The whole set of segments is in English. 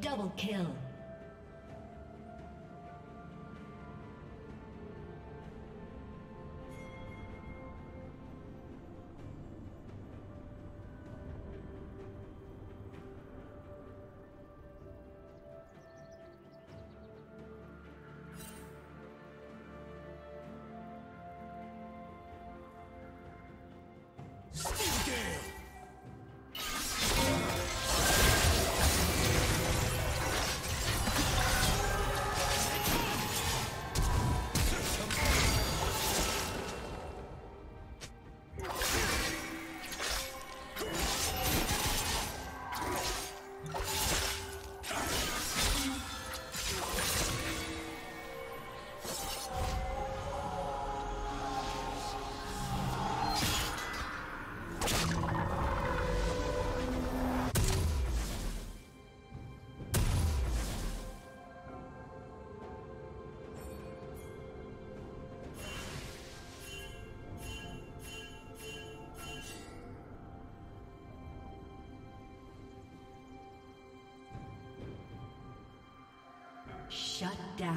Double kill. Shut down. Stop.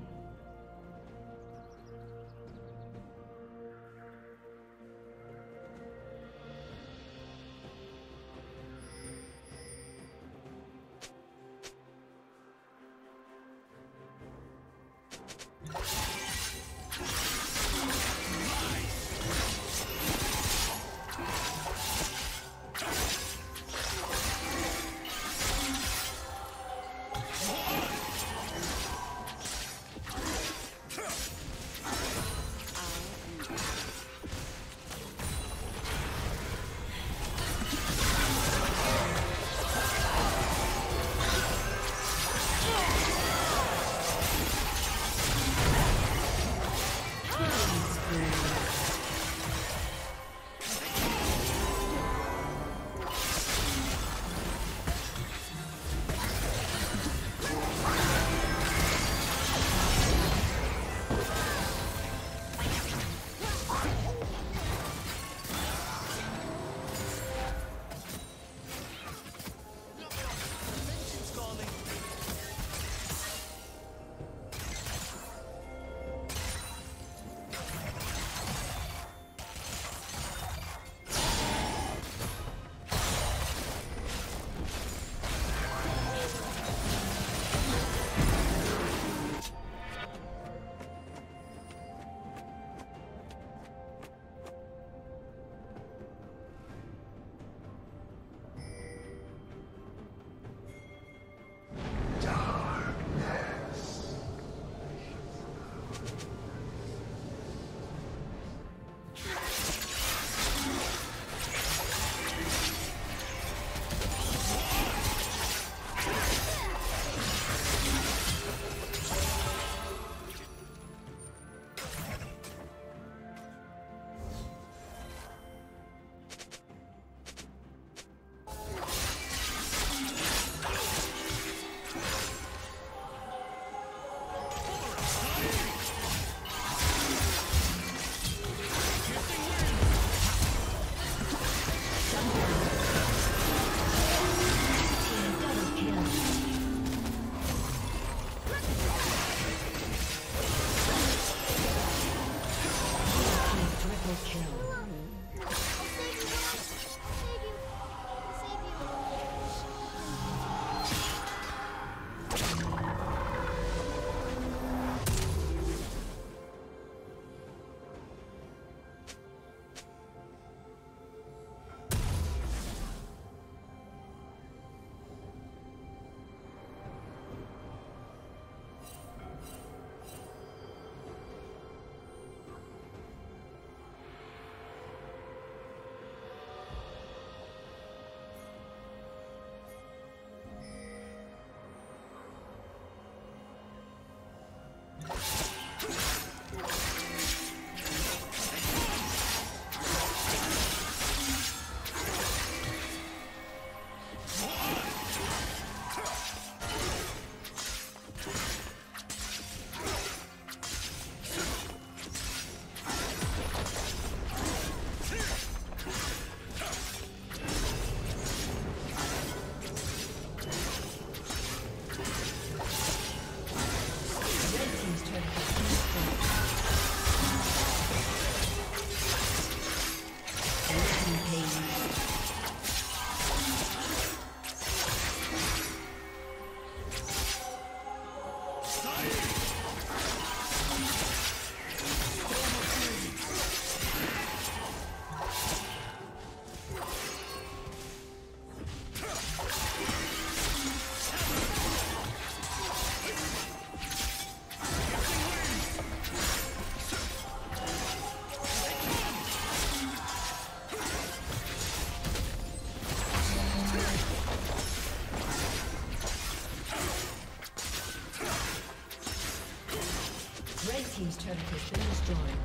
Team's turret has been destroyed.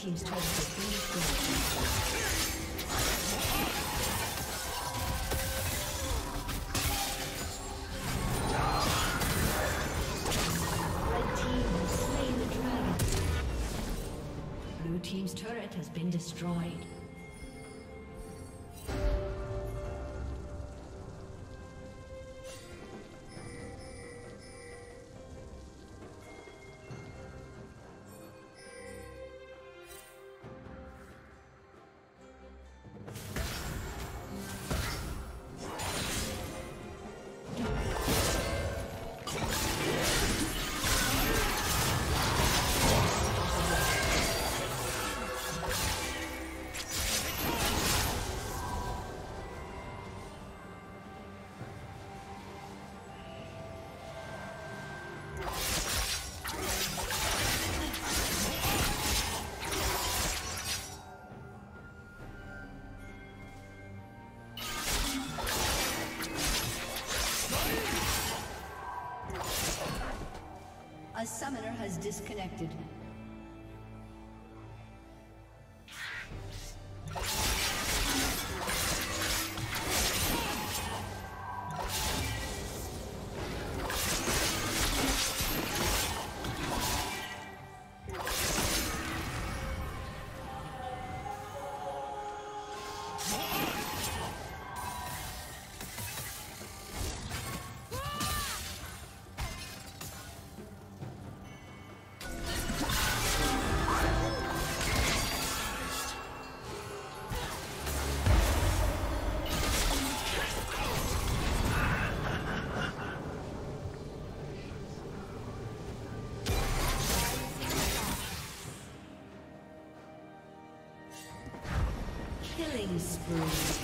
team's turret has been destroyed. Team's turret has been destroyed. A summoner has disconnected. Killing spree.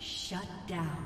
Shut down.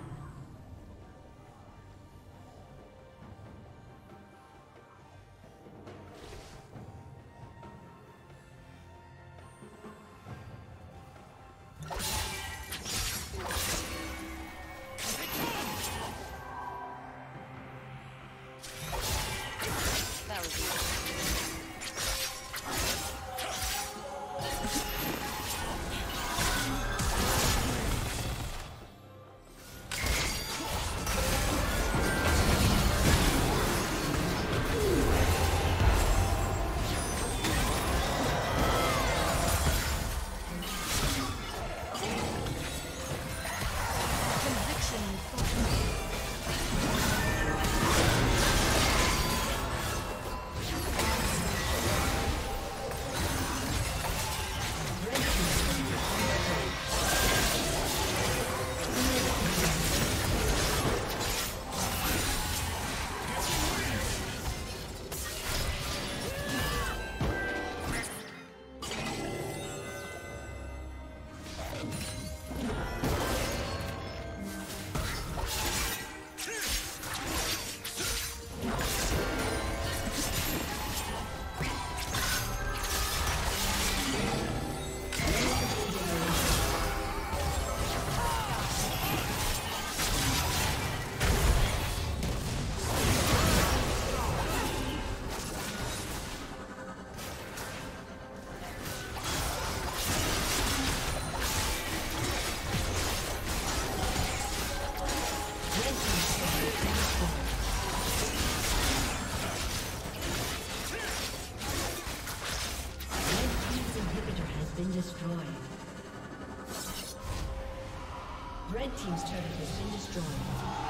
Red Team's turret has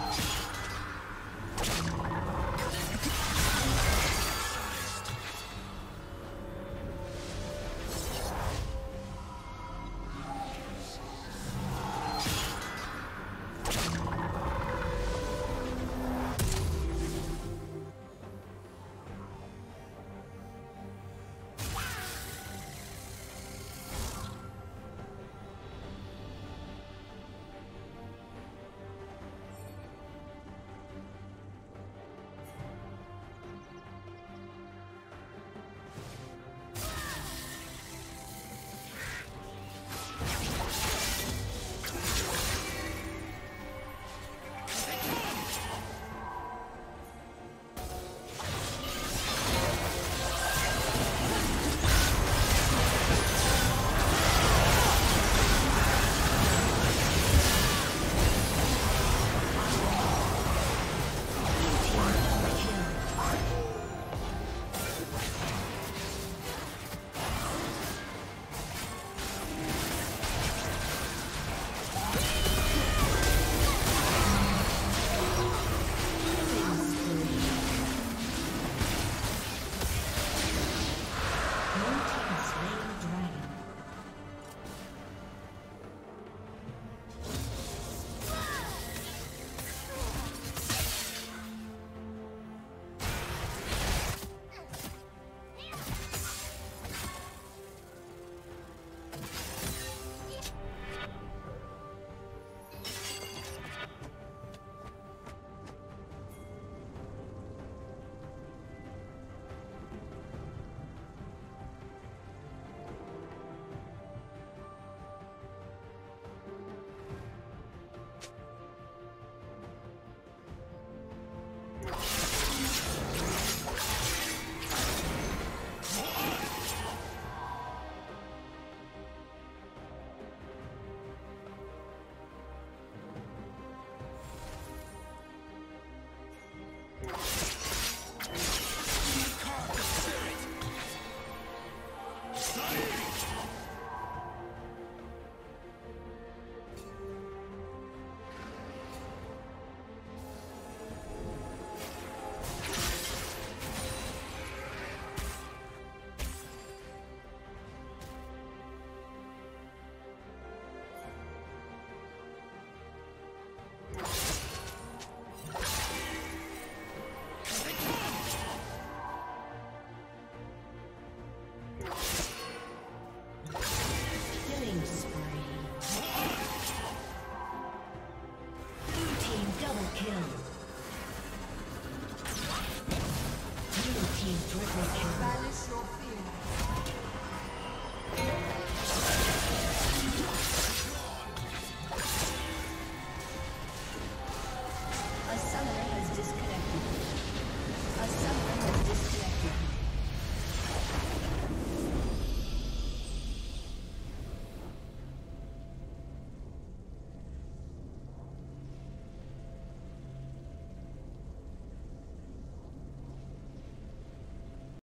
been destroyed.